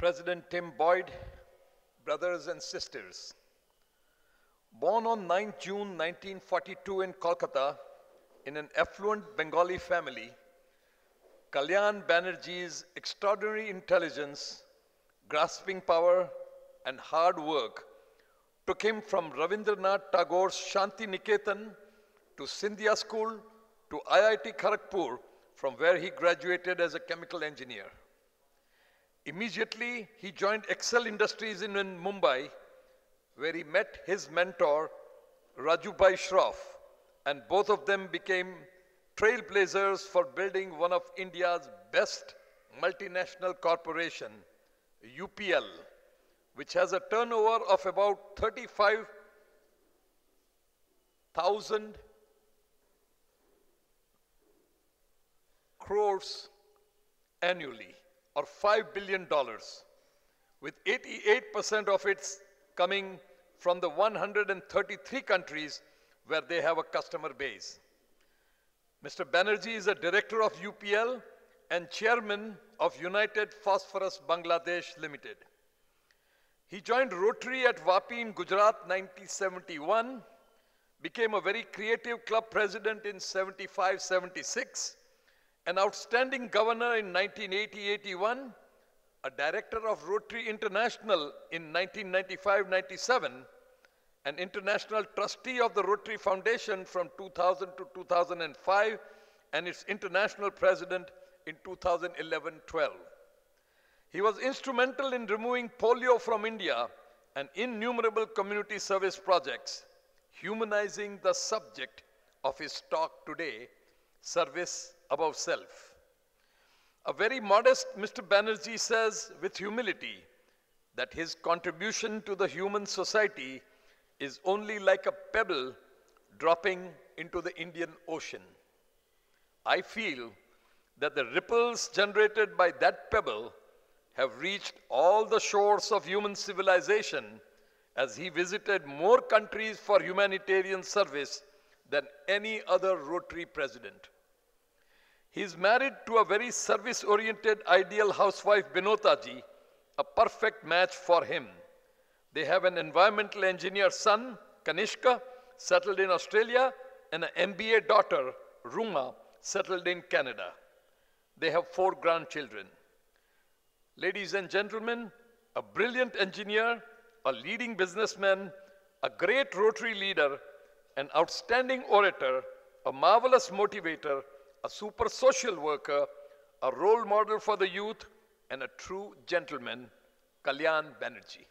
President Tim Boyd, brothers and sisters. Born on 9 June 1942 in Kolkata, in an affluent Bengali family, Kalyan Banerjee's extraordinary intelligence, grasping power, and hard work took him from Rabindranath Tagore's Shanti Niketan to Scindia School to IIT Kharagpur, from where he graduated as a chemical engineer. Immediately, he joined Excel Industries in Mumbai, where he met his mentor, Rajubhai Shroff, and both of them became trailblazers for building one of India's best multinational corporation, UPL, which has a turnover of about 35,000 crores annually, or $5 billion, with 88% of its coming from the 133 countries where they have a customer base. Mr. Banerjee is a director of UPL and chairman of United Phosphorus Bangladesh Limited. He joined Rotary at Vapi in Gujarat 1971, became a very creative club president in 75-76, an outstanding governor in 1980-81, a director of Rotary International in 1995-97, an international trustee of the Rotary Foundation from 2000 to 2005, and its international president in 2011-12. He was instrumental in removing polio from India and innumerable community service projects, humanizing the subject of his talk today, service above self. A very modest Mr. Banerjee says with humility that his contribution to the human society is only like a pebble dropping into the Indian Ocean. I feel that the ripples generated by that pebble have reached all the shores of human civilization, as he visited more countries for humanitarian service than any other Rotary president. He is married to a very service-oriented ideal housewife, Binotaji, a perfect match for him. They have an environmental engineer son, Kanishka, settled in Australia, and an MBA daughter, Ruma, settled in Canada. They have 4 grandchildren. Ladies and gentlemen, a brilliant engineer, a leading businessman, a great Rotary leader, an outstanding orator, a marvelous motivator, a super social worker, a role model for the youth, and a true gentleman, Kalyan Banerjee.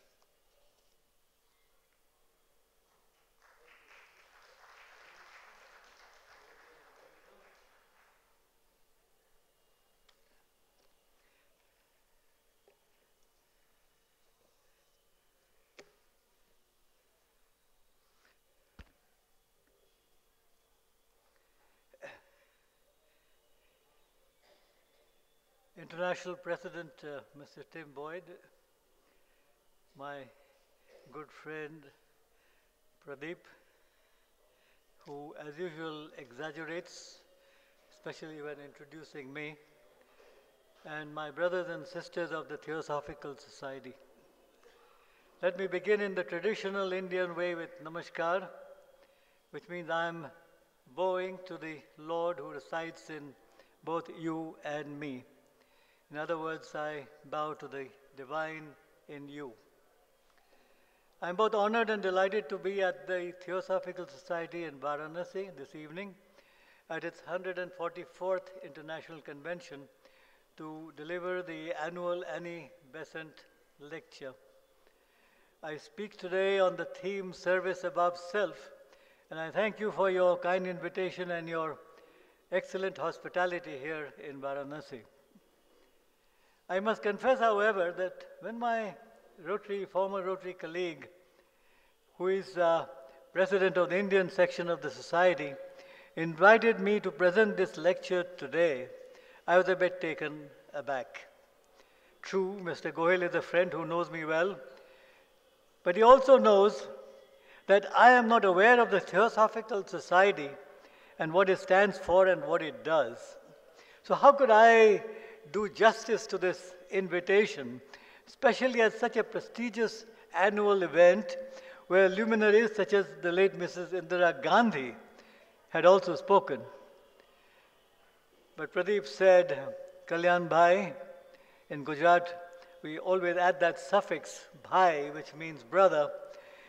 International President, Mr. Tim Boyd, my good friend Pradeep, who as usual exaggerates, especially when introducing me, and my brothers and sisters of the Theosophical Society. Let me begin in the traditional Indian way with Namaskar, which means I am bowing to the Lord who resides in both you and me. In other words, I bow to the divine in you. I'm both honored and delighted to be at the Theosophical Society in Varanasi this evening at its 144th International Convention to deliver the annual Annie Besant lecture. I speak today on the theme Service Above Self, and I thank you for your kind invitation and your excellent hospitality here in Varanasi. I must confess, however, that when my former Rotary colleague, who is president of the Indian section of the society, invited me to present this lecture today, I was a bit taken aback. True, Mr. Gohil is a friend who knows me well, but he also knows that I am not aware of the Theosophical Society and what it stands for and what it does. So how could I do justice to this invitation especially at such a prestigious annual event where luminaries such as the late Mrs. Indira Gandhi had also spoken. But Pradeep said, Kalyan Bhai, in Gujarat, we always add that suffix, Bhai, which means brother,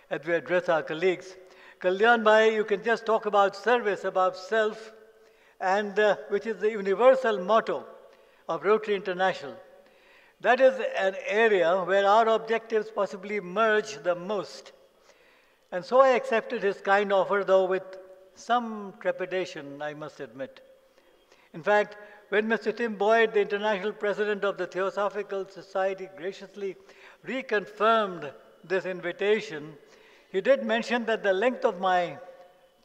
as we address our colleagues. Kalyan Bhai, you can just talk about service, about self, and which is the universal motto of Rotary International. That is an area where our objectives possibly merge the most. And so I accepted his kind offer, though with some trepidation, I must admit. In fact, when Mr. Tim Boyd, the international president of the Theosophical Society, graciously reconfirmed this invitation, he did mention that the length of my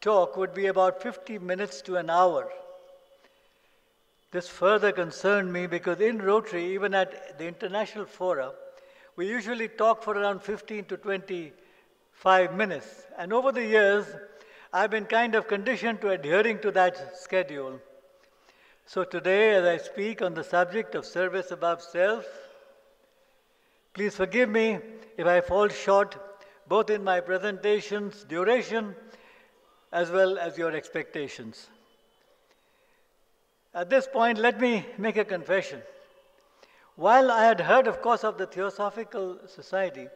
talk would be about 50 minutes to an hour. This further concerned me because in Rotary, even at the international fora, we usually talk for around 15 to 25 minutes. And over the years, I've been kind of conditioned to adhering to that schedule. So today, as I speak on the subject of service above self, please forgive me if I fall short both in my presentation's duration as well as your expectations. At this point, let me make a confession. While I had heard, of course, of the Theosophical Society,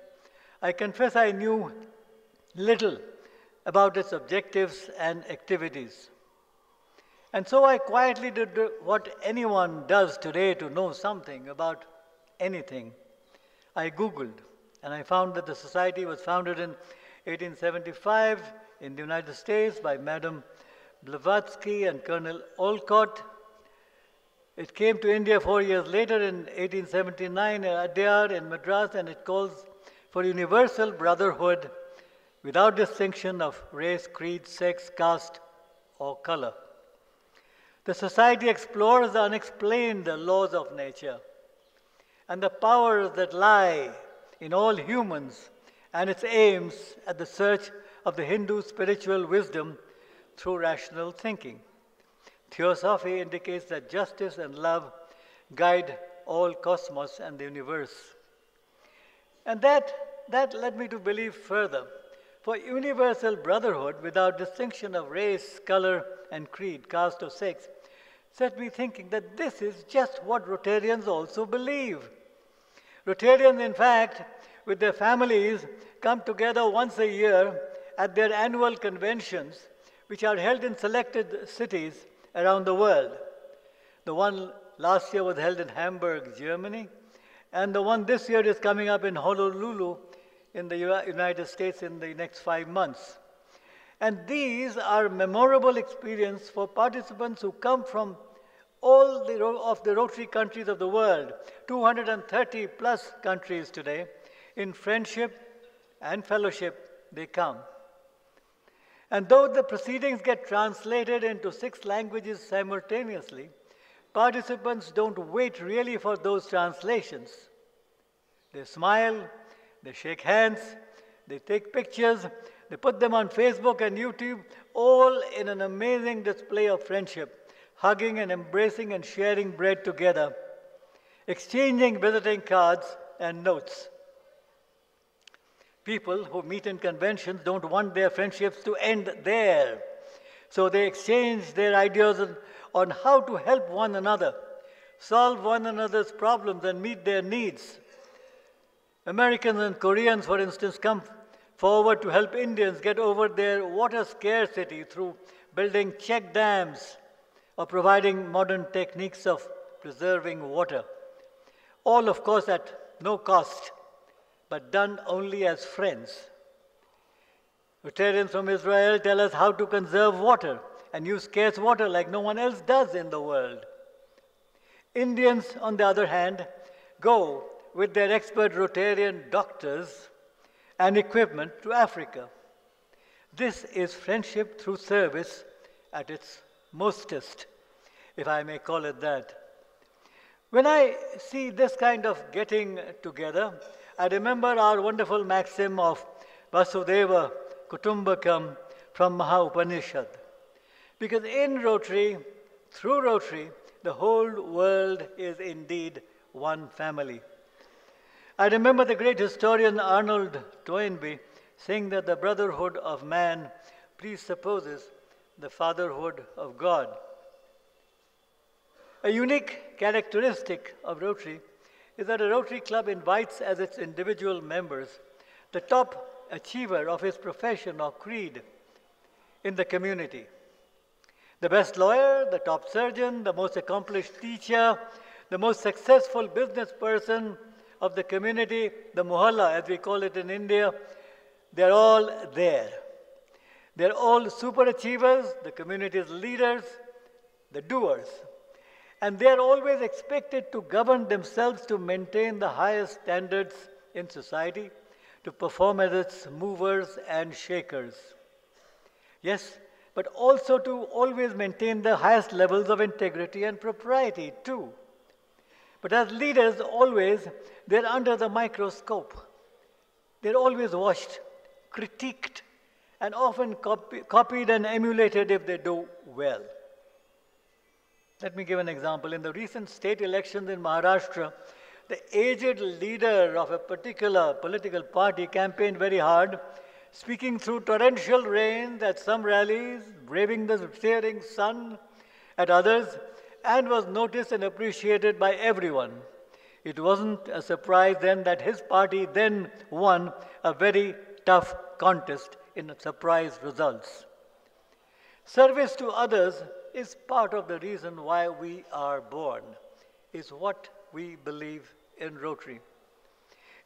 I confess I knew little about its objectives and activities. And so I quietly did what anyone does today to know something about anything. I Googled, and I found that the society was founded in 1875 in the United States by Madame Blavatsky and Colonel Olcott. It came to India 4 years later in 1879 in Adyar in Madras, and it calls for universal brotherhood without distinction of race, creed, sex, caste, or color. The society explores the unexplained laws of nature and the powers that lie in all humans, and its aims at the search of the Hindu spiritual wisdom through rational thinking. Theosophy indicates that justice and love guide all cosmos and the universe. And that led me to believe further. For universal brotherhood without distinction of race, color, and creed, caste or sex, set me thinking that this is just what Rotarians also believe. Rotarians, in fact, with their families, come together once a year at their annual conventions, which are held in selected cities around the world. The one last year was held in Hamburg, Germany, and the one this year is coming up in Honolulu, in the United States in the next 5 months. And these are memorable experiences for participants who come from all of the Rotary countries of the world, 230 plus countries today. In friendship and fellowship, they come. And though the proceedings get translated into 6 languages simultaneously, participants don't wait really for those translations. They smile, they shake hands, they take pictures, they put them on Facebook and YouTube, all in an amazing display of friendship, hugging and embracing and sharing bread together, exchanging visiting cards and notes. People who meet in conventions don't want their friendships to end there, so they exchange their ideas on how to help one another, solve one another's problems and meet their needs. Americans and Koreans, for instance, come forward to help Indians get over their water scarcity through building check dams or providing modern techniques of preserving water. All, of course, at no cost, but done only as friends. Rotarians from Israel tell us how to conserve water and use scarce water like no one else does in the world. Indians, on the other hand, go with their expert Rotarian doctors and equipment to Africa. This is friendship through service at its mostest, if I may call it that. When I see this kind of getting together, I remember our wonderful maxim of Vasudeva Kutumbakam from Maha Upanishad. Because in Rotary, through Rotary, the whole world is indeed one family. I remember the great historian Arnold Toynbee saying that the brotherhood of man presupposes the fatherhood of God. A unique characteristic of Rotary is that a Rotary club invites as its individual members the top achiever of his profession or creed in the community. The best lawyer, the top surgeon, the most accomplished teacher, the most successful business person of the community, the mohalla, as we call it in India, they're all there. They're all superachievers, the community's leaders, the doers. And they're always expected to govern themselves to maintain the highest standards in society, to perform as its movers and shakers. Yes, but also to always maintain the highest levels of integrity and propriety, too. But as leaders, always, they're under the microscope. They're always watched, critiqued, and often copied and emulated if they do well. Let me give an example. In the recent state elections in Maharashtra, the aged leader of a particular political party campaigned very hard, speaking through torrential rains at some rallies, braving the searing sun at others, and was noticed and appreciated by everyone. It wasn't a surprise then that his party then won a very tough contest in surprise results. Service to others is part of the reason why we are born, is what we believe in Rotary.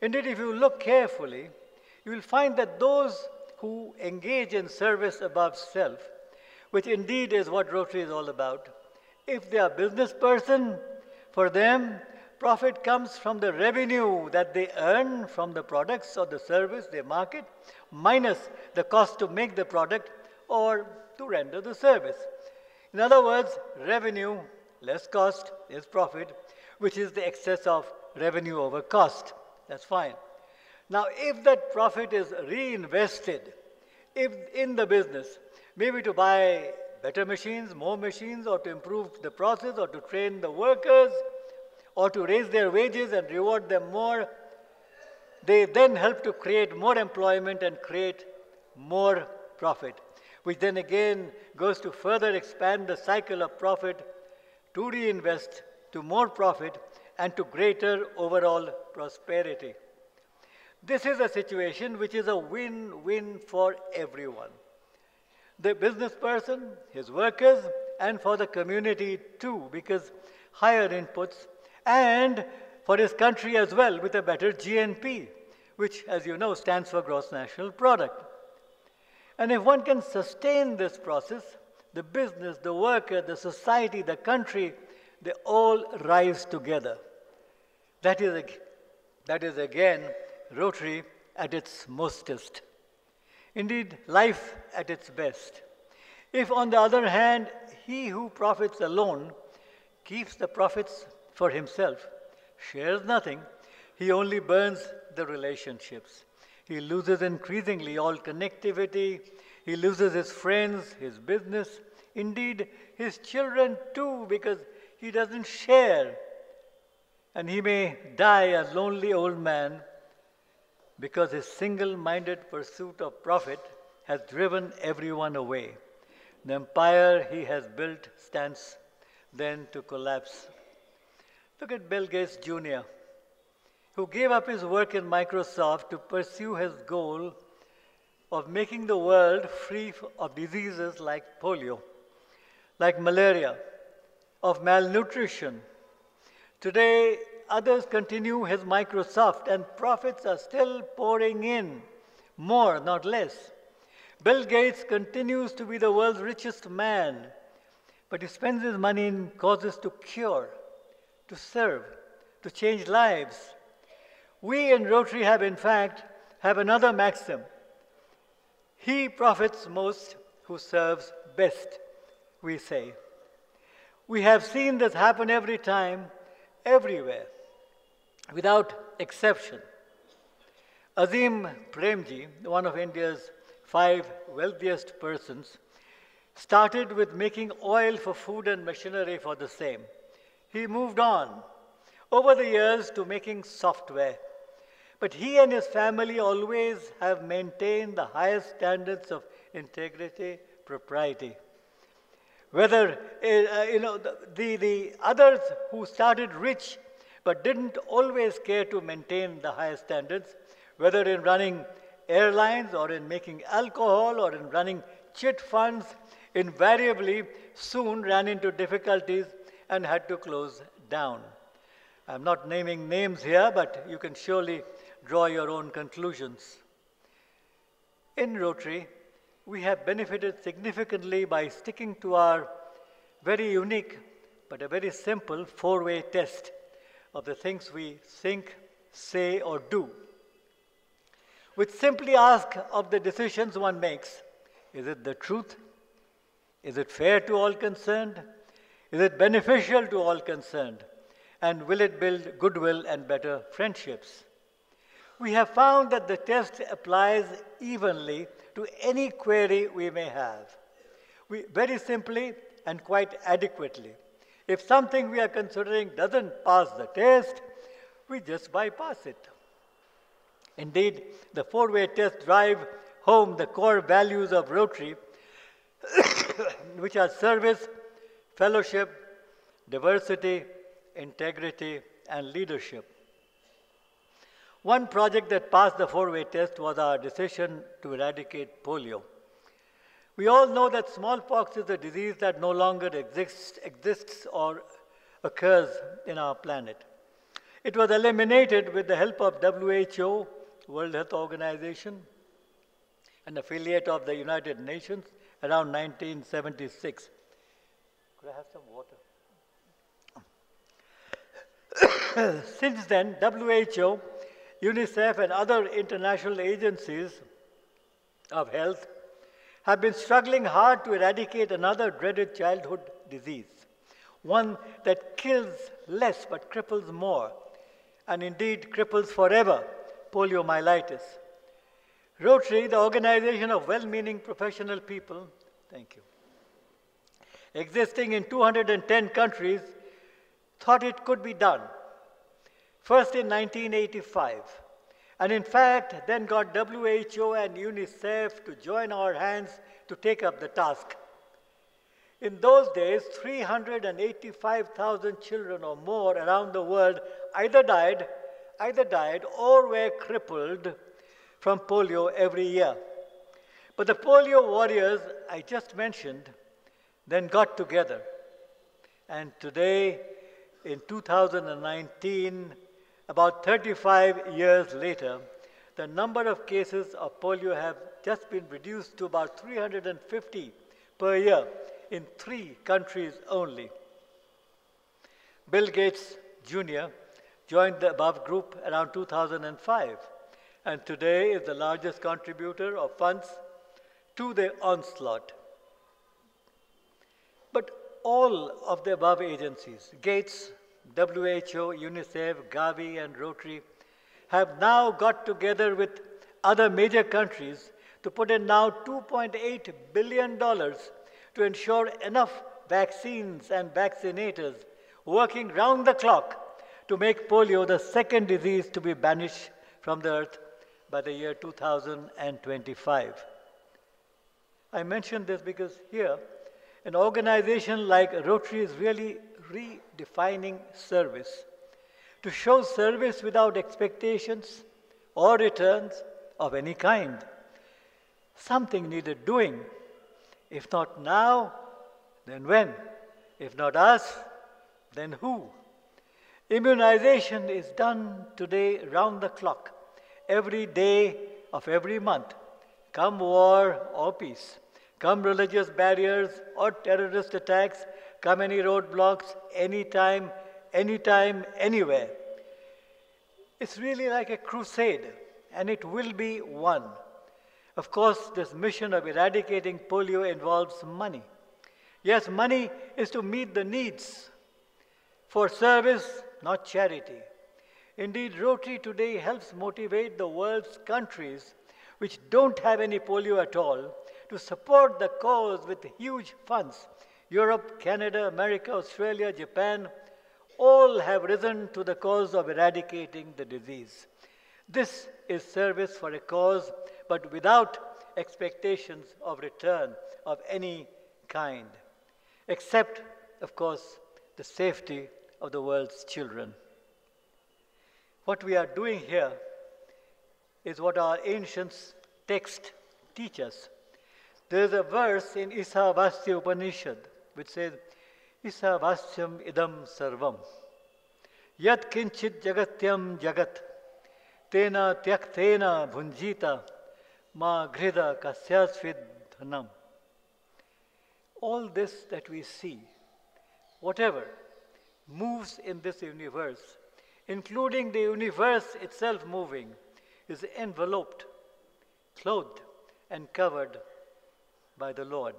Indeed, if you look carefully, you will find that those who engage in service above self, which indeed is what Rotary is all about, if they are a business person, for them, profit comes from the revenue that they earn from the products or the service they market, minus the cost to make the product or to render the service. In other words, revenue less cost is profit, which is the excess of revenue over cost. That's fine. Now, if that profit is reinvested in the business, maybe to buy better machines, more machines, or to improve the process, or to train the workers, or to raise their wages and reward them more, they then help to create more employment and create more profit, which then again goes to further expand the cycle of profit to reinvest to more profit and to greater overall prosperity. This is a situation which is a win-win for everyone. The business person, his workers, and for the community too, because higher inputs, and for his country as well with a better GNP, which, as you know, stands for Gross National Product. And if one can sustain this process, the business, the worker, the society, the country, they all rise together. That is again Rotary at its mostest. Indeed, life at its best. If, on the other hand, he who profits alone keeps the profits for himself, shares nothing, he only burns the relationships. He loses increasingly all connectivity, he loses his friends, his business, indeed, his children too, because he doesn't share. And he may die a lonely old man because his single-minded pursuit of profit has driven everyone away. The empire he has built stands then to collapse. Look at Bill Gates Jr., who gave up his work in Microsoft to pursue his goal of making the world free of diseases like polio, like malaria, of malnutrition. Today, others continue his Microsoft, and profits are still pouring in, more, not less. Bill Gates continues to be the world's richest man, but he spends his money in causes to cure, to serve, to change lives. We in Rotary have, in fact, another maxim. He profits most who serves best, we say. We have seen this happen every time, everywhere, without exception. Azim Premji, one of India's 5 wealthiest persons, started with making oil for food and machinery for the same. He moved on over the years to making software, But he and his family always have maintained the highest standards of integrity, propriety. Whether, the others who started rich but didn't always care to maintain the highest standards, whether in running airlines or in making alcohol or in running chit funds, invariably soon ran into difficulties and had to close down. I'm not naming names here, but you can surely draw your own conclusions. In Rotary, we have benefited significantly by sticking to our very unique but a very simple four-way test of the things we think, say, or do, which simply asks of the decisions one makes, is it the truth? Is it fair to all concerned? Is it beneficial to all concerned? And will it build goodwill and better friendships? We have found that the test applies evenly to any query we may have. We very simply and quite adequately. If something we are considering doesn't pass the test, we just bypass it. Indeed, the four-way test drives home the core values of Rotary, which are service, fellowship, diversity, integrity, and leadership. One project that passed the four-way test was our decision to eradicate polio. We all know that smallpox is a disease that no longer exists or occurs in our planet. It was eliminated with the help of WHO, World Health Organization, an affiliate of the United Nations, around 1976. Could I have some water? Since then, WHO, UNICEF, and other international agencies of health have been struggling hard to eradicate another dreaded childhood disease, one that kills less but cripples more, and indeed cripples forever, poliomyelitis. Rotary, the organization of well-meaning professional people, thank you, existing in 210 countries, thought it could be done, first in 1985, and in fact then got WHO and UNICEF to join our hands to take up the task. In those days, 385,000 children or more around the world either died or were crippled from polio every year. But the polio warriors I just mentioned then got together. And today, in 2019, about 35 years later, the number of cases of polio have just been reduced to about 350 per year in 3 countries only. Bill Gates Jr. joined the above group around 2005. And today is the largest contributor of funds to the onslaught. But all of the above agencies, Gates, WHO, UNICEF, Gavi, and Rotary, have now got together with other major countries to put in now $2.8 billion to ensure enough vaccines and vaccinators working round the clock to make polio the second disease to be banished from the earth by the year 2025. I mention this because here, an organization like Rotary is really redefining service, to show service without expectations or returns of any kind. Something needed doing. If not now, then when? If not us, then who? Immunization is done today round the clock, every day of every month, come war or peace, come religious barriers or terrorist attacks, come any roadblocks, anytime, anywhere. It's really like a crusade, and it will be one. Of course, this mission of eradicating polio involves money. Yes, money is to meet the needs for service, not charity. Indeed, Rotary today helps motivate the world's countries which don't have any polio at all to support the cause with huge funds. Europe, Canada, America, Australia, Japan, all have risen to the cause of eradicating the disease. This is service for a cause, but without expectations of return of any kind, except, of course, the safety of the world's children. What we are doing here is what our ancient texts teach us. There is a verse in Ishavasya Upanishad which says, Isavasyam idam sarvam, yat kinchit jagatyam jagat, tena tyaktena bhunjita, ma grida kasyasvid dhanam. All this that we see, whatever moves in this universe, including the universe itself moving, is enveloped, clothed, and covered by the Lord.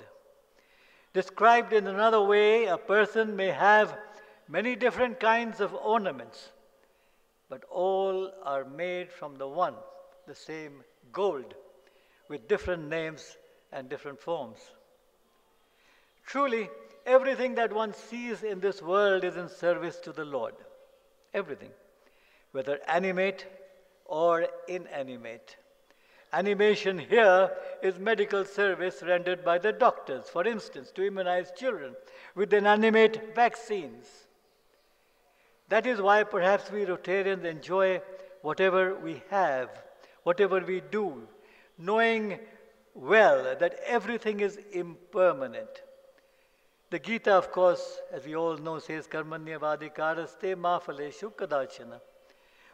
Described in another way, a person may have many different kinds of ornaments, but all are made from the one, the same gold, with different names and different forms. Truly, everything that one sees in this world is in service to the Lord. Everything, whether animate or inanimate. Animation here is medical service rendered by the doctors, for instance, to immunize children with inanimate vaccines. That is why perhaps we Rotarians enjoy whatever we have, whatever we do, knowing well that everything is impermanent. The Gita, of course, as we all know, says, Karmanyavadikaraste ma phaleshu kadachana.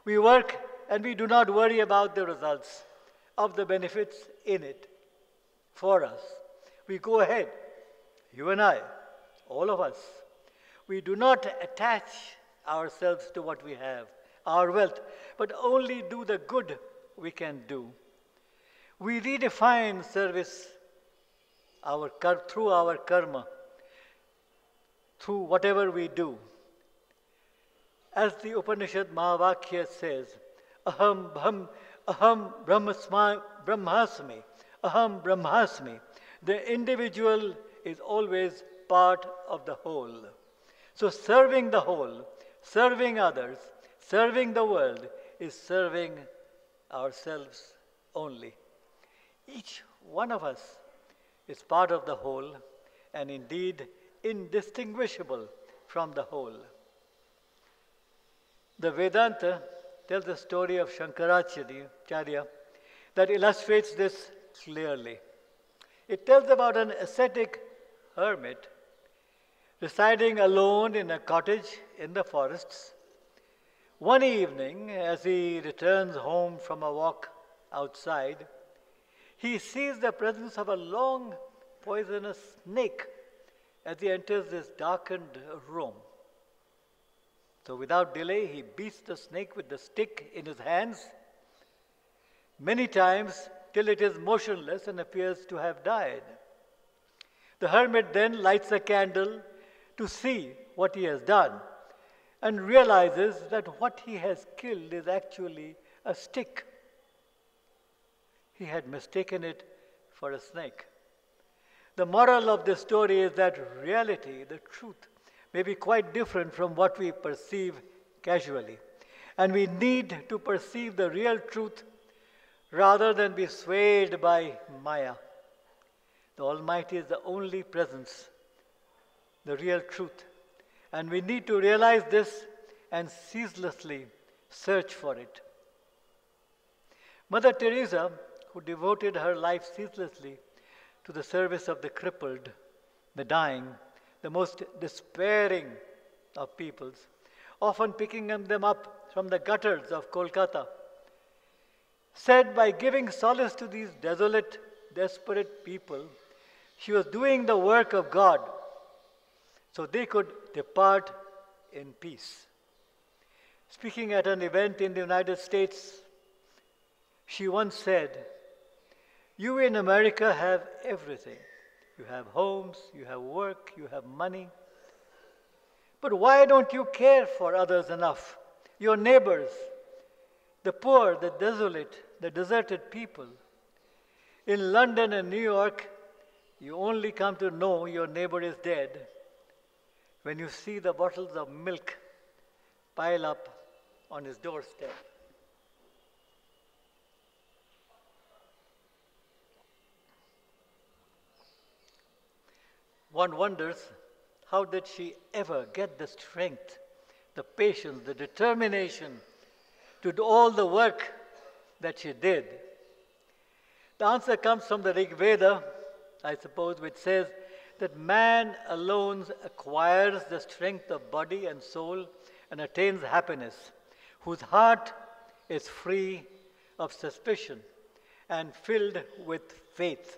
We work and we do not worry about the results of the benefits in it for us. We go ahead, you and I, all of us. We do not attach ourselves to what we have, our wealth, but only do the good we can do. We redefine service through our karma, through whatever we do. As the Upanishad Mahavakya says, Aham Brahmasmi, Aham Brahmasmi. The individual is always part of the whole. So serving the whole, serving others, serving the world is serving ourselves only. Each one of us is part of the whole and indeed indistinguishable from the whole. The Vedanta tells the story of Shankaracharya that illustrates this clearly. It tells about an ascetic hermit residing alone in a cottage in the forests. One evening, as he returns home from a walk outside, he sees the presence of a long poisonous snake as he enters this darkened room. So without delay, he beats the snake with the stick in his hands many times till it is motionless and appears to have died. The hermit then lights a candle to see what he has done and realizes that what he has killed is actually a stick. He had mistaken it for a snake. The moral of this story is that reality, the truth, may be quite different from what we perceive casually. And we need to perceive the real truth rather than be swayed by Maya. The Almighty is the only presence, the real truth. And we need to realize this and ceaselessly search for it. Mother Teresa, who devoted her life ceaselessly to the service of the crippled, the dying, the most despairing of peoples, often picking them up from the gutters of Kolkata, said by giving solace to these desolate, desperate people, she was doing the work of God so they could depart in peace. Speaking at an event in the United States, she once said, "You in America have everything. You have homes, you have work, you have money. But why don't you care for others enough? Your neighbors, the poor, the desolate, the deserted people. In London and New York, you only come to know your neighbor is dead when you see the bottles of milk pile up on his doorstep." One wonders how did she ever get the strength, the patience, the determination to do all the work that she did. The answer comes from the Rig Veda, I suppose, which says that man alone acquires the strength of body and soul and attains happiness, whose heart is free of suspicion and filled with faith.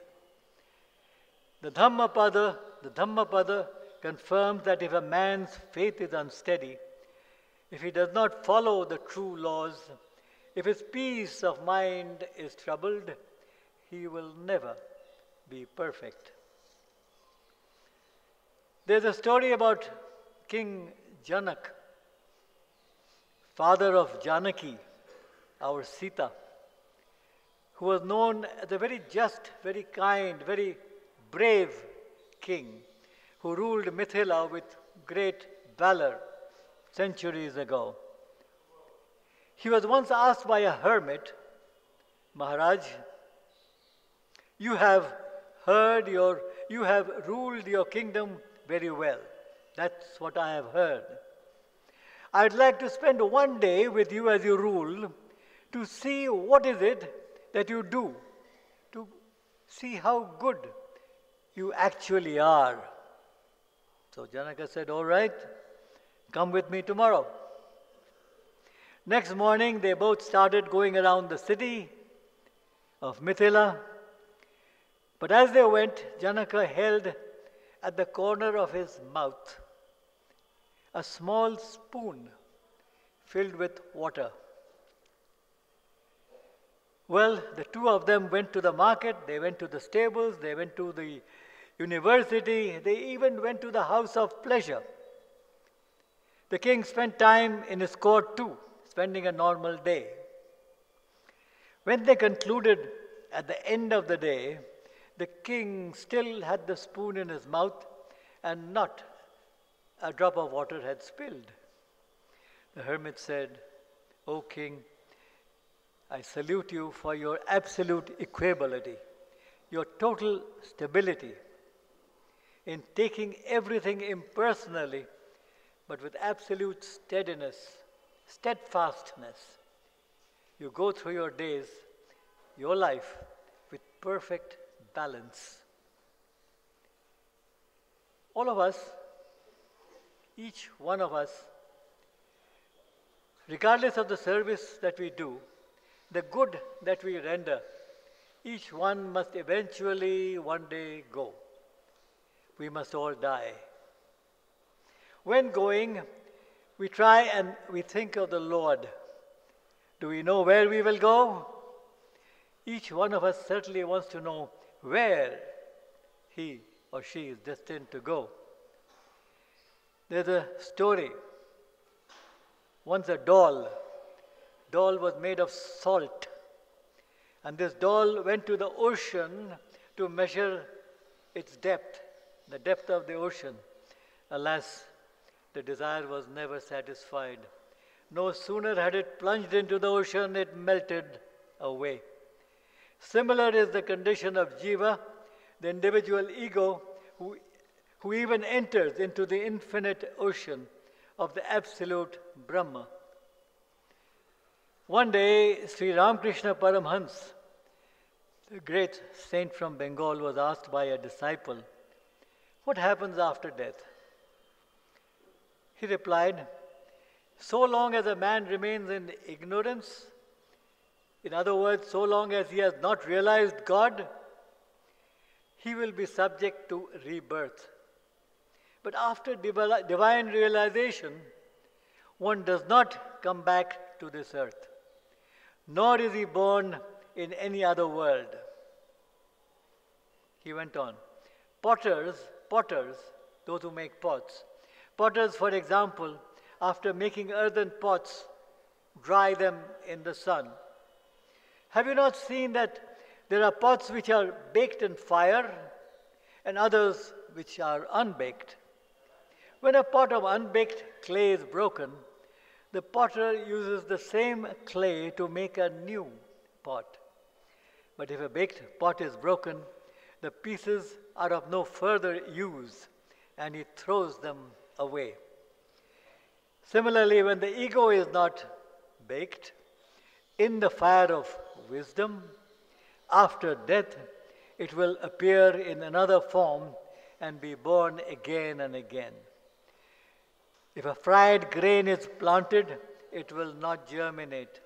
The Dhammapada confirms that if a man's faith is unsteady, if he does not follow the true laws, if his peace of mind is troubled, he will never be perfect. There's a story about King Janak, father of Janaki, our Sita, who was known as a very just, very kind, very brave king who ruled Mithila with great valor centuries ago. He was once asked by a hermit, "Maharaj, you have ruled your kingdom very well. That's what I have heard. I'd like to spend one day with you as you rule to see what is it that you do, to see how good you actually are." So Janaka said, "All right, come with me tomorrow." Next morning, they both started going around the city of Mithila. But as they went, Janaka held at the corner of his mouth a small spoon filled with water. Well, the two of them went to the market, they went to the stables, they went to the university, they even went to the house of pleasure. The king spent time in his court too, spending a normal day. When they concluded at the end of the day, the king still had the spoon in his mouth and not a drop of water had spilled. The hermit said, "O king, I salute you for your absolute equability, your total stability in taking everything impersonally, but with absolute steadiness, steadfastness. You go through your days, your life, with perfect balance." All of us, each one of us, regardless of the service that we do, the good that we render, each one must eventually one day go. We must all die. When going, we try and we think of the Lord. Do we know where we will go? Each one of us certainly wants to know where he or she is destined to go. There's a story. Once a doll was made of salt, and this doll went to the ocean to measure its depth, the depth of the ocean. Alas, the desire was never satisfied. No sooner had it plunged into the ocean, it melted away. Similar is the condition of jiva, the individual ego, who even enters into the infinite ocean of the absolute Brahma. One day, Sri Ramakrishna Paramhans, the great saint from Bengal, was asked by a disciple, "What happens after death?" He replied, "So long as a man remains in ignorance, in other words, so long as he has not realized God, he will be subject to rebirth. But after divine realization, one does not come back to this earth, nor is he born in any other world." He went on. Potters, those who make pots. Potters, for example, after making earthen pots, dry them in the sun. Have you not seen that there are pots which are baked in fire and others which are unbaked? When a pot of unbaked clay is broken, the potter uses the same clay to make a new pot. But if a baked pot is broken, the pieces are of no further use, and he throws them away. Similarly, when the ego is not baked in the fire of wisdom, after death it will appear in another form and be born again and again. If a fried grain is planted, it will not germinate.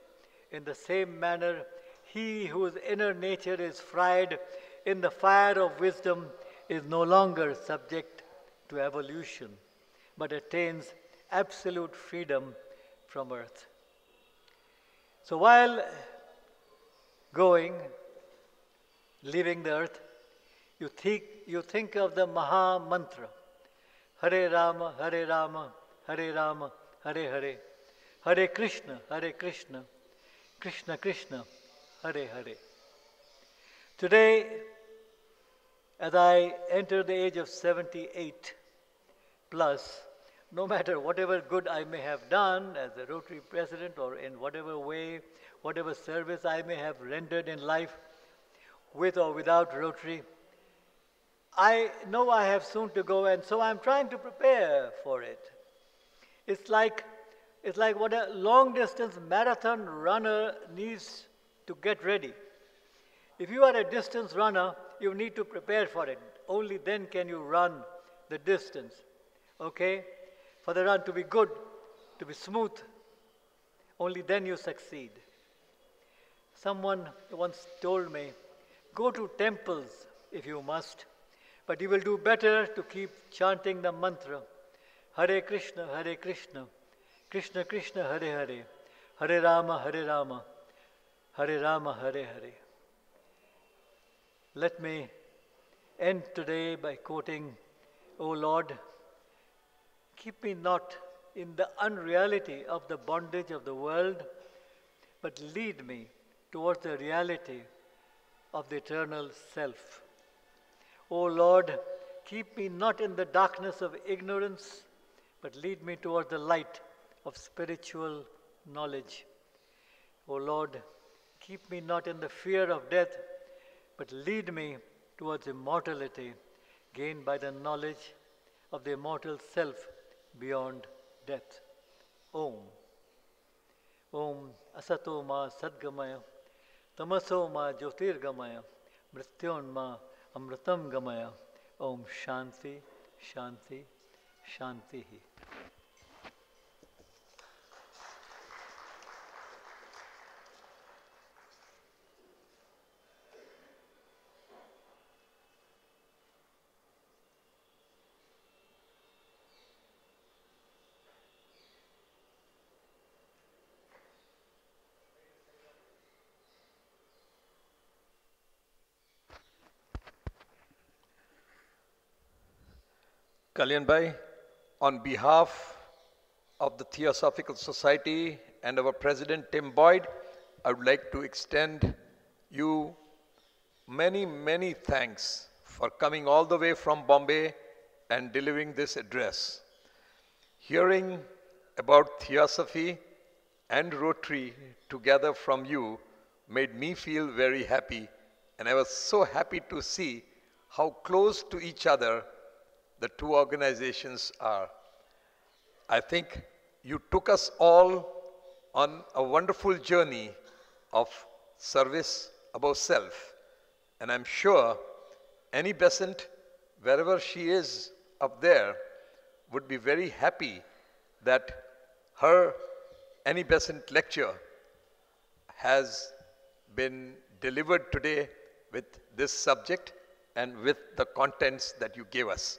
In the same manner, he whose inner nature is fried in the fire of wisdom is no longer subject to evolution, but attains absolute freedom from earth. So while leaving the earth, you think of the Maha Mantra, Hare Rama, Hare Rama, Hare Rama, Hare Hare, Hare Krishna, Hare Krishna, Krishna Krishna, Hare Hare. Today, as I enter the age of 78 plus, no matter whatever good I may have done as a Rotary President or in whatever way, whatever service I may have rendered in life, with or without Rotary, I know I have soon to go, and so I'm trying to prepare for it. It's like what a long-distance marathon runner needs to get ready. If you are a distance runner, you need to prepare for it. Only then can you run the distance, okay? For the run to be good, to be smooth, only then you succeed. Someone once told me, go to temples if you must, but you will do better to keep chanting the mantra, Hare Krishna, Hare Krishna, Krishna Krishna, Hare Hare, Hare Rama, Hare Rama, Hare Rama, Hare Hare. Let me end today by quoting, O Lord, keep me not in the unreality of the bondage of the world, but lead me towards the reality of the eternal self. O Lord, keep me not in the darkness of ignorance, but lead me towards the light of spiritual knowledge. O Lord, keep me not in the fear of death, but lead me towards immortality gained by the knowledge of the immortal self beyond death. Om. Om asato ma sadgamaya, tamaso ma jyotirgamaya, mrityon ma amritam gamaya. Om shanti, shanti, shanti. Kalyan Bhai, on behalf of the Theosophical Society and our President Tim Boyd, I would like to extend you many, many thanks for coming all the way from Bombay and delivering this address. Hearing about Theosophy and Rotary together from you made me feel very happy, and I was so happy to see how close to each other the two organizations are. I think you took us all on a wonderful journey of service above self. And I'm sure Annie Besant, wherever she is up there, would be very happy that her Annie Besant lecture has been delivered today with this subject and with the contents that you gave us.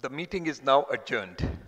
The meeting is now adjourned.